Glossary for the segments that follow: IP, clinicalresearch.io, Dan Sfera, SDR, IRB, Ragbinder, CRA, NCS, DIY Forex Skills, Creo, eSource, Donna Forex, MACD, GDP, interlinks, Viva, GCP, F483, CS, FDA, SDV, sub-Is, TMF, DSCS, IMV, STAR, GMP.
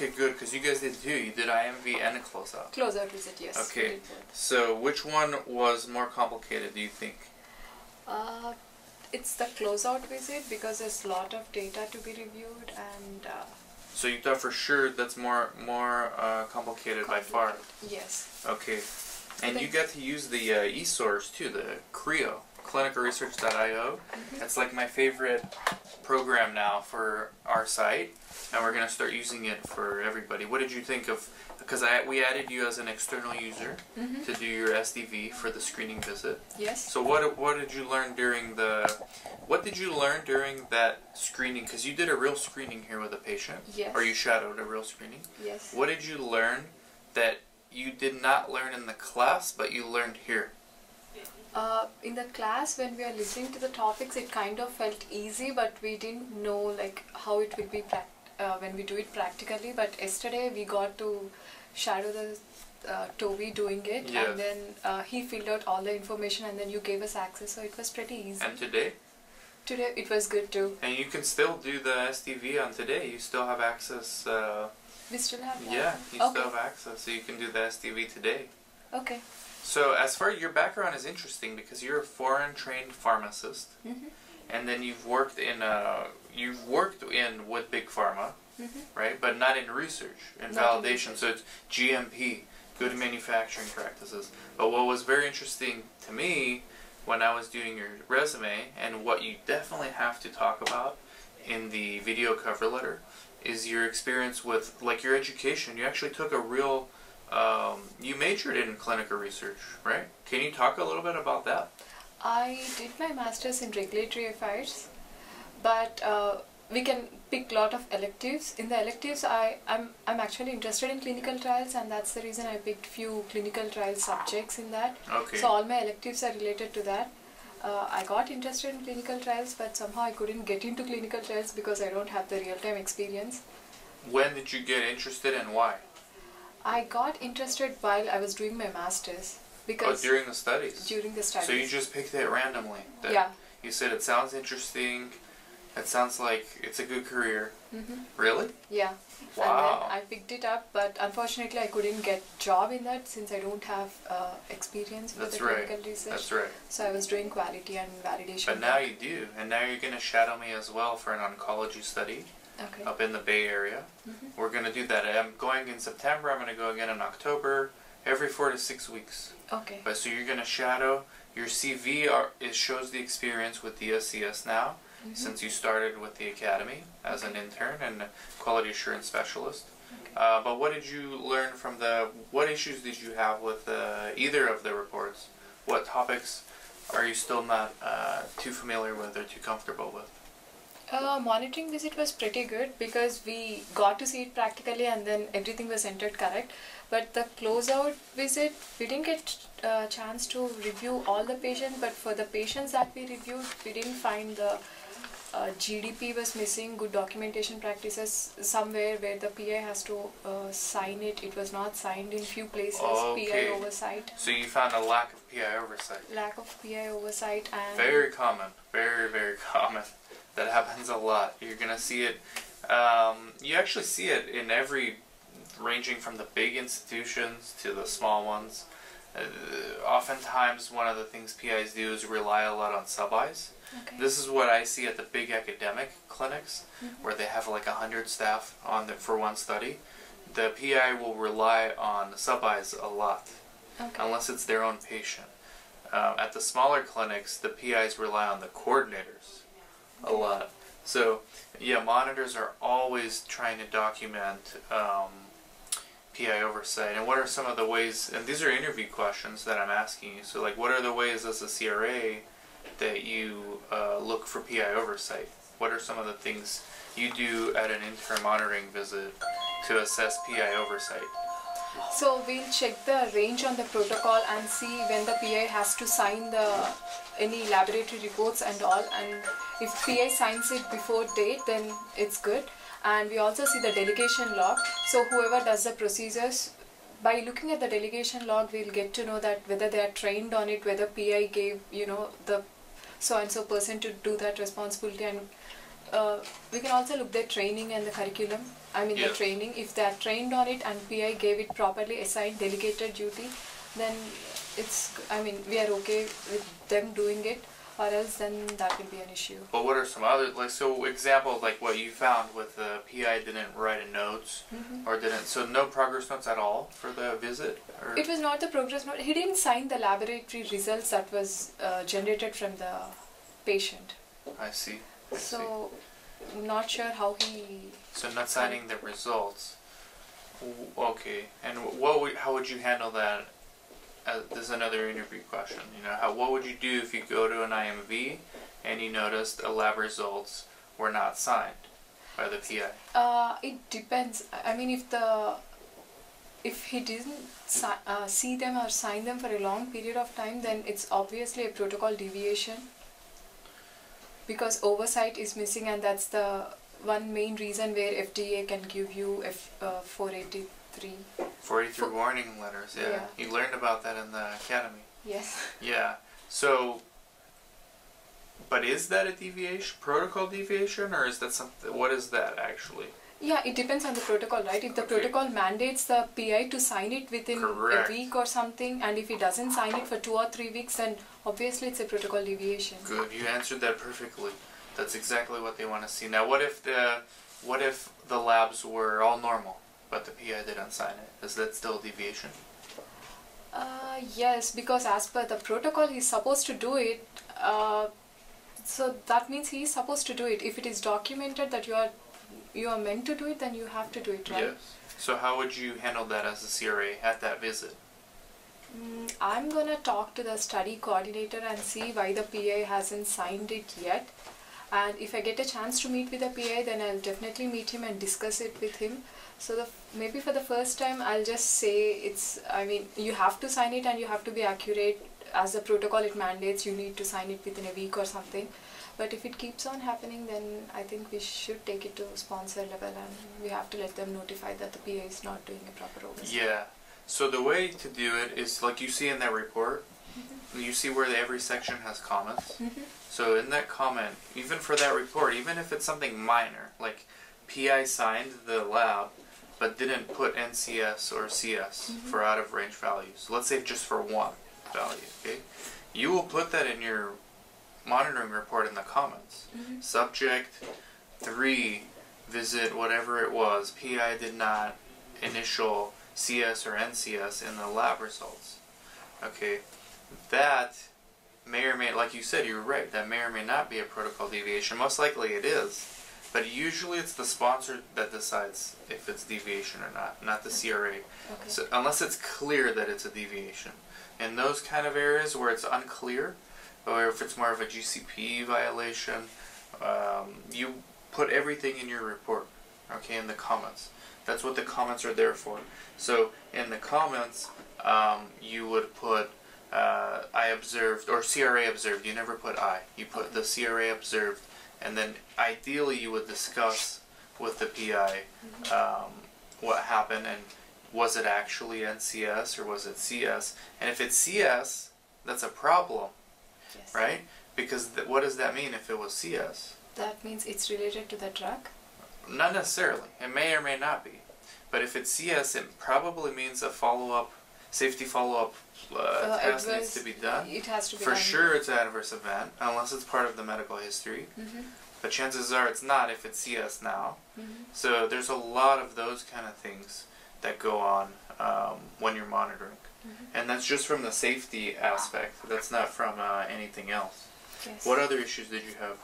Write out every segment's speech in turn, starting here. Okay, good, because you guys did two. You did IMV and a closeout. Closeout visit, yes. Okay, so which one was more complicated, do you think? It's the closeout visit because there's a lot of data to be reviewed and... So you thought for sure that's more complicated by far? Yes. Okay, and you got to use the eSource too, the Creo, clinicalresearch.io. Mm-hmm. That's like my favorite program now for our site, and we're going to start using it for everybody. What did you think of, because we added you as an external user mm-hmm. to do your SDV for the screening visit. Yes. So what did you learn during that screening, because you did a real screening here with a patient. Yes. Or you shadowed a real screening. Yes. What did you learn that you did not learn in the class but you learned here? In the class, when we are listening to the topics, it kind of felt easy, but we didn't know like how it will be when we do it practically. But yesterday we got to shadow the Toby doing it, yes. And then he filled out all the information, and then you gave us access, so it was pretty easy. And today? Today it was good too. And you can still do the SDV on today. You still have access. We still have access. Yeah, you okay. Still have access, so you can do the SDV today. Okay. So as far as your background is interesting because you're a foreign trained pharmacist, mm-hmm. and then you've worked in with big pharma, mm-hmm. right? But not in research and validation. So it's GMP, good manufacturing practices. But what was very interesting to me when I was doing your resume and what you definitely have to talk about in the video cover letter is your experience with like your education. You actually took a real you majored in clinical research, right? Can you talk a little bit about that? I did my master's in regulatory affairs, but we can pick a lot of electives. In the electives, I'm actually interested in clinical trials, and that's the reason I picked few clinical trial subjects in that. Okay. So all my electives are related to that. I got interested in clinical trials, but somehow I couldn't get into clinical trials because I don't have the real-time experience. When did you get interested and why? I got interested while I was doing my master's because during the studies. During the studies. So you just picked it randomly. Yeah. You said it sounds interesting. It sounds like it's a good career. Mm-hmm. Really? Yeah. Wow. And then I picked it up, but unfortunately I couldn't get job in that since I don't have experience with the clinical research. That's right. So I was doing quality and validation. But now you do, and now you're going to shadow me as well for an oncology study. Okay. Up in the Bay Area. Mm-hmm. We're going to do that. I'm going in September. I'm going to go again in October, every 4 to 6 weeks. Okay. But so you're going to shadow. Your CV it shows the experience with DSCS now, mm-hmm. since you started with the academy as an intern and quality assurance specialist. Okay. But what did you learn from what issues did you have with either of the reports? What topics are you still not too familiar with or too comfortable with? Monitoring visit was pretty good because we got to see it practically and then everything was entered correct. But the closeout visit, we didn't get a chance to review all the patients, but for the patients that we reviewed, we didn't find the GDP was missing, good documentation practices, somewhere where the PI has to sign it. It was not signed in few places, okay. PI oversight. So you found a lack of PI oversight. Lack of PI oversight. And very common, very, very common. That happens a lot. You're going to see it, you actually see it in every, ranging from the big institutions to the small ones. Oftentimes one of the things PIs do is rely a lot on sub-Is. Okay. This is what I see at the big academic clinics, mm-hmm. where they have like 100 staff for one study. The PI will rely on sub-Is a lot, okay. unless it's their own patient. At the smaller clinics, the PIs rely on the coordinators. A lot. So, yeah, monitors are always trying to document PI oversight. And what are some of the ways, and these are interview questions that I'm asking you, so like what are the ways as a CRA that you look for PI oversight? What are some of the things you do at an interim monitoring visit to assess PI oversight? So we'll check the range on the protocol and see when the PI has to sign any laboratory reports and all, and if PI signs it before date then it's good. And we also see the delegation log, so whoever does the procedures, by looking at the delegation log we'll get to know that whether they are trained on it, whether PI gave the so and so person to do that responsibility, and we can also look their training and the curriculum. I mean the training, if they are trained on it and PI gave it properly assigned delegated duty, then it's, I mean, we are okay with them doing it, or else then that will be an issue. But what are some other, like, so example, like what you found with the PI didn't write a notes, or didn't, so no progress notes at all for the visit? Or? It was not the progress note. He didn't sign the laboratory results that was generated from the patient. I see. So, not sure how he... So not signing the results. Okay. And what would, how would you handle that? This is another interview question. You know, how, what would you do if you go to an IMV and you noticed the lab results were not signed by the PI? It depends. I mean, if he didn't see them or sign them for a long period of time, then it's obviously a protocol deviation, because oversight is missing, and that's the one main reason where FDA can give you F483. 483 warning letters, yeah. You learned about that in the academy. Yes. Yeah. So, but is that a deviation, protocol deviation, or is that something, what is that actually? Yeah, it depends on the protocol, right? If the protocol mandates the PI to sign it within a week or something, and if he doesn't sign it for 2 or 3 weeks, then obviously it's a protocol deviation. Good, you answered that perfectly. That's exactly what they want to see. Now, what if the labs were all normal, but the PI didn't sign it? Is that still a deviation? Yes, because as per the protocol, he's supposed to do it. So that means he's supposed to do it. If it is documented that you are meant to do it, then you have to do it, right? Yes. So how would you handle that as a CRA at that visit? I'm going to talk to the study coordinator and see why the PI hasn't signed it yet. And if I get a chance to meet with the PI, then I'll definitely meet him and discuss it with him. So the, maybe for the first time, I'll just say it's, I mean, you have to sign it and you have to be accurate. As the protocol, it mandates you need to sign it within a week or something. But if it keeps on happening, then I think we should take it to sponsor level, and we have to let them notify that the PA is not doing a proper oversight. Yeah. So the way to do it is like you see in that report, you see where every section has comments. So in that comment, even for that report, even if it's something minor, like PI signed the lab but didn't put NCS or CS for out of range values. Let's say just for one value, okay? You will put that in your monitoring report in the comments. Subject 3, visit whatever it was, PI did not initial CS or NCS in the lab results. Okay, that may or may, like you said, you're right, that may or may not be a protocol deviation. Most likely it is, but usually it's the sponsor that decides if it's deviation or not, not the CRA. Okay. So, unless it's clear that it's a deviation. In those kind of areas where it's unclear, or if it's more of a GCP violation, you put everything in your report, okay, in the comments. That's what the comments are there for. So in the comments, you would put I observed, or CRA observed. You never put I. You put the CRA observed, and then ideally you would discuss with the PI what happened, and was it actually NCS or was it CS? And if it's CS, that's a problem. Yes. Right? Because what does that mean if it was CS? That means it's related to the drug? Not necessarily. It may or may not be. But if it's CS, it probably means a follow-up, safety follow-up test needs to be done. It has to be done. For sure it's an adverse event, unless it's part of the medical history. But chances are it's not if it's CS now. So there's a lot of those kind of things that go on when you're monitoring. And that's just from the safety aspect. That's not from anything else. Yes. What other issues did you have?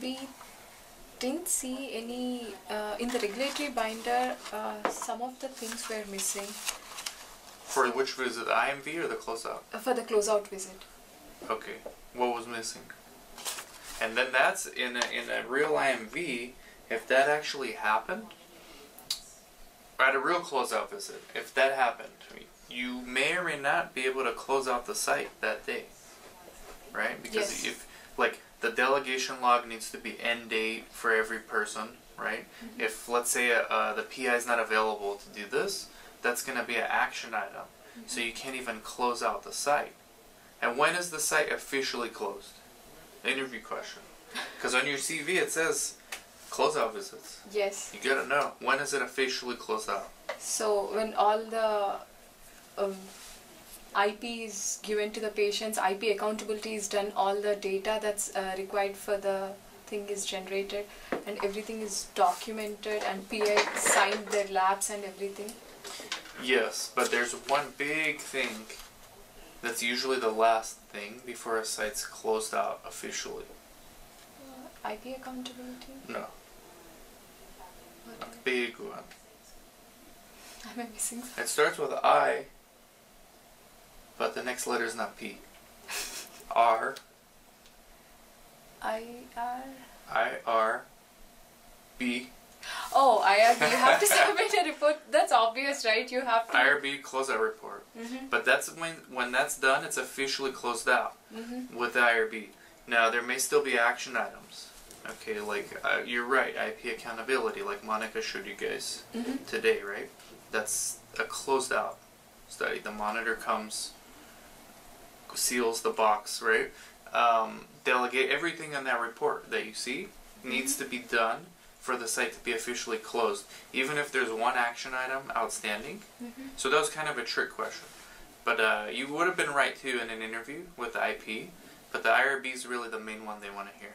We didn't see any... in the regulatory binder, some of the things were missing. For which visit? The IMV or the closeout? For the closeout visit. Okay. What was missing? And then that's in a real IMV... If that actually happened, at a real closeout visit, if that happened, you may or may not be able to close out the site that day, right? Because if, like, the delegation log needs to be end date for every person, right? If, let's say, the PI is not available to do this, that's going to be an action item. So you can't even close out the site. And when is the site officially closed? Interview question. Because on your CV it says closeout visits. Yes. You gotta know, when is it officially closed out? So when all the IP is given to the patients, IP accountability is done, all the data that's required for the thing is generated, and everything is documented, and PI signed their labs and everything. Yes, but there's one big thing that's usually the last thing before a site's closed out officially. IP accountability? No. What? A big one. Am I missing something? It starts with I, but the next letter is not P. R. IRB. Oh, IRB. You have to submit a report. That's obvious, right? You have to. IRB closeout report. Mm-hmm. But that's when that's done, it's officially closed out mm-hmm. with IRB. Now, there may still be action items. Okay, like you're right, IP accountability, like Monica showed you guys mm-hmm. today, right? That's a closed out study. The monitor comes, seals the box, right? Delegate everything in that report that you see needs to be done for the site to be officially closed, even if there's one action item outstanding. Mm-hmm. So that was kind of a trick question. But you would have been right too in an interview with the IP, but the IRB is really the main one they want to hear.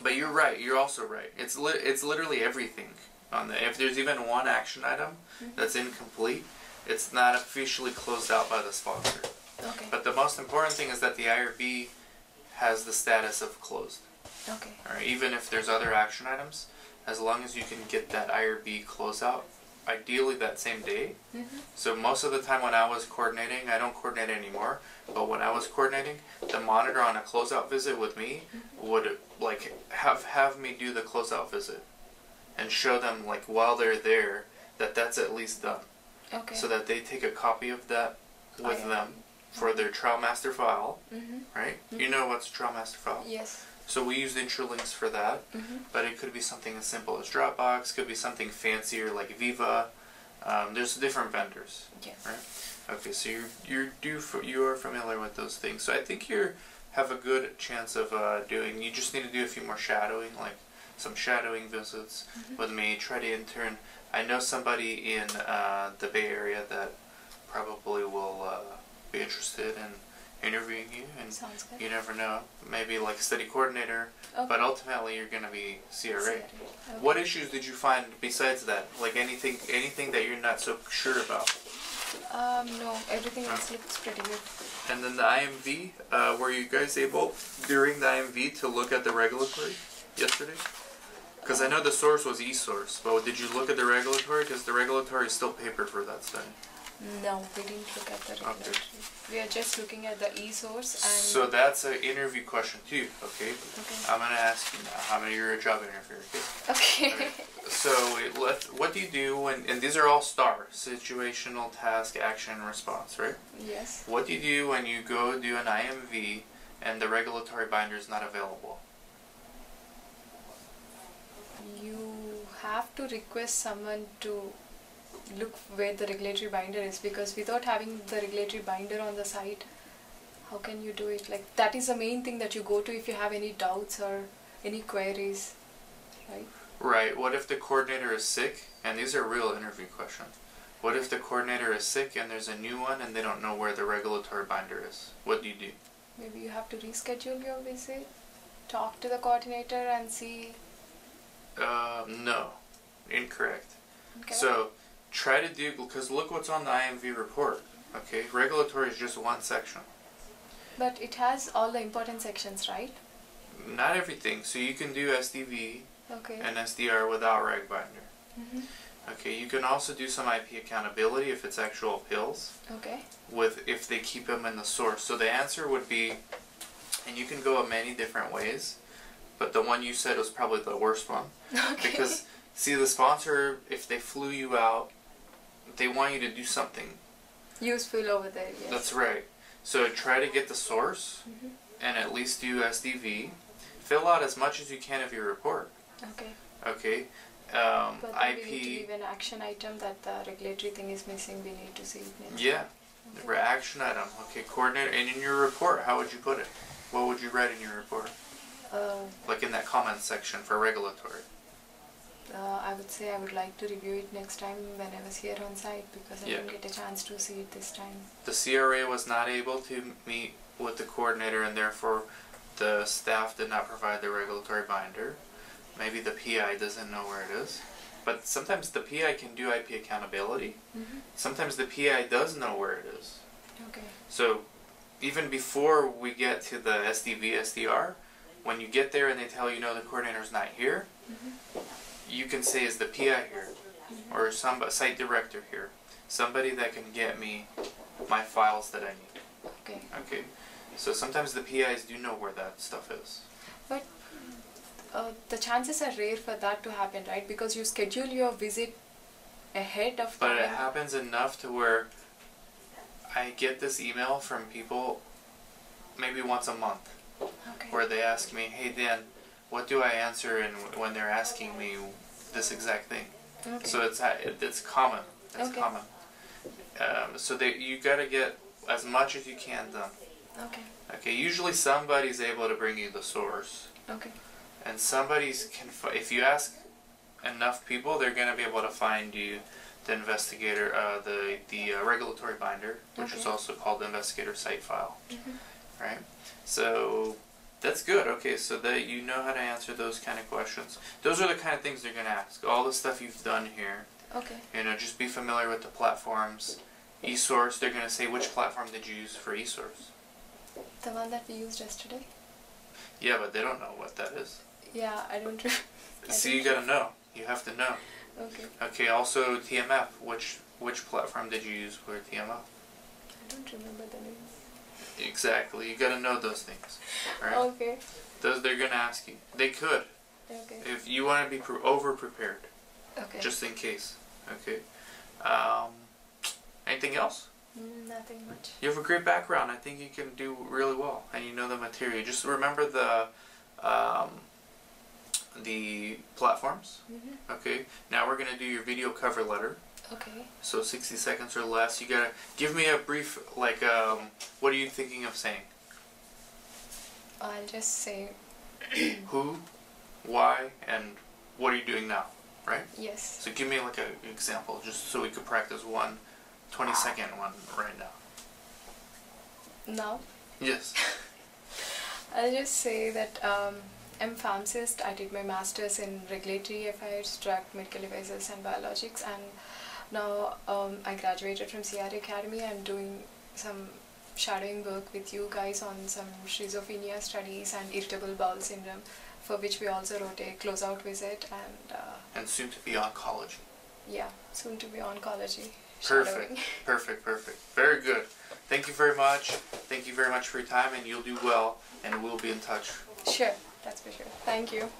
But you're right, you're also right. It's literally everything on the, if there's even one action item mm-hmm. that's incomplete, it's not officially closed out by the sponsor. Okay. But the most important thing is that the IRB has the status of closed. Okay. All right, even if there's other action items, as long as you can get that IRB closeout, ideally that same day. Mm-hmm. So most of the time when I was coordinating, I don't coordinate anymore, but when I was coordinating, the monitor on a closeout visit with me mm-hmm. would like have me do the closeout visit and show them like while they're there that that's at least done. Okay. So that they take a copy of that with okay. them for their trial master file, mm-hmm. right? Mm-hmm. You know what's a trial master file? Yes. So we used interlinks for that, mm-hmm. but it could be something as simple as Dropbox, could be something fancier like Viva. There's different vendors, yes. right? Okay, so you are familiar with those things. So I think you have a good chance of doing. You just need to do a few more shadowing, like some shadowing visits mm-hmm. with me. Try to intern. I know somebody in the Bay Area that probably will. Be interested in interviewing you, and you never know, maybe like study coordinator, okay. but ultimately you're going to be CRA. Okay. What issues did you find besides that? Like anything that you're not so sure about? No, everything else looks pretty good. And then the IMV, were you guys able during the IMV to look at the regulatory yesterday? Because I know the source was eSource, but did you look at the regulatory? Because the regulatory is still paper for that study. No, we didn't look at the regulatory. Okay. We are just looking at the eSource and... So that's an interview question too, okay? Okay. I'm going to ask you now. I mean, you're a job interviewer. Okay. Okay. So what do you do when... And these are all STAR. Situational, task, action, response, right? Yes. What do you do when you go do an IMV and the regulatory binder is not available? You have to request someone to... look where the regulatory binder is, because without having the regulatory binder on the site, how can you do it? Like that is the main thing that you go to if you have any doubts or any queries, right? Right. What if the coordinator is sick? And these are real interview questions. What if the coordinator is sick and there's a new one and they don't know where the regulatory binder is? What do you do? Maybe you have to reschedule your visit, talk to the coordinator and see. No, incorrect. Okay. So. Try to do, because look what's on the IMV report, okay? Regulatory is just one section. But it has all the important sections, right? Not everything. So you can do SDV okay. and SDR without Ragbinder. Mm-hmm. Okay, you can also do some IP accountability if it's actual pills. Okay. With if they keep them in the source. So the answer would be, and you can go in many different ways, but the one you said was probably the worst one. Okay. Because, see, the sponsor, if they flew you out, they want you to do something useful over there. Yes. That's right. So try to get the source mm-hmm. and at least do SDV. Fill out as much as you can of your report. Okay. Okay. But IP. We need to leave an action item that the regulatory thing is missing. We need to see it. Yeah. Action item. Okay, coordinator. And in your report, how would you put it? What would you write in your report? Like in that comment section for regulatory. I would say I would like to review it next time when I was here on site, because I didn't get a chance to see it this time. The CRA was not able to meet with the coordinator, and therefore the staff did not provide the regulatory binder. Maybe the PI doesn't know where it is. But sometimes the PI can do IP accountability. Mm-hmm. Sometimes the PI does know where it is. Okay. So even before we get to the SDV, SDR, when you get there and they tell you, no, the coordinator's not here, mm-hmm. you can say, is the PI here? Mm-hmm. Or some site director here? Somebody that can get me my files that I need. Okay. Okay. So sometimes the PIs do know where that stuff is. But the chances are rare for that to happen, right? Because you schedule your visit ahead of time. But it happens enough to where I get this email from people maybe once a month, where they ask me, hey Dan, what do I answer when they're asking me this exact thing? Okay. So it's common. It's common. So you got to get as much as you can done. Okay. Okay. Usually somebody's able to bring you the source. Okay. And somebody's can, if you ask enough people, they're going to be able to find you the investigator, the regulatory binder, which is also called the investigator site file, right? So that's good. Okay, so that you know how to answer those kind of questions. Those are the kind of things they're going to ask. All the stuff you've done here. Okay. You know, just be familiar with the platforms. eSource. They're going to say, which platform did you use for eSource? The one that we used yesterday. Yeah, but they don't know what that is. Yeah, I don't know. So you gotta know. You have to know. Okay. Okay, also TMF. Which platform did you use for TMF? I don't remember the name. Exactly. You gotta know those things. Right? Okay. Those they're gonna ask you. They could. Okay. If you wanna be over-prepared. Okay. Just in case. Okay. Anything else? Nothing much. You have a great background. I think you can do really well, and you know the material. Just remember the platforms. Mm-hmm. Okay. Now we're gonna do your video cover letter. Okay. So 60 seconds or less. You gotta give me a brief, like, what are you thinking of saying? I'll just say who, why, and what are you doing now, right? Yes. So give me like an example, just so we could practice one 20-second one right now. Now? Yes. I'll just say that I'm pharmacist. I did my master's in regulatory affairs, drug, medical devices, and biologics. And now I graduated from CRA Academy. I'm doing some shadowing work with you guys on some schizophrenia studies and irritable bowel syndrome, for which we also wrote a closeout visit. And soon to be oncology. Yeah, soon to be oncology. Perfect, perfect, perfect. Very good. Thank you very much. Thank you very much for your time, and you'll do well, and we'll be in touch. Sure, that's for sure. Thank you.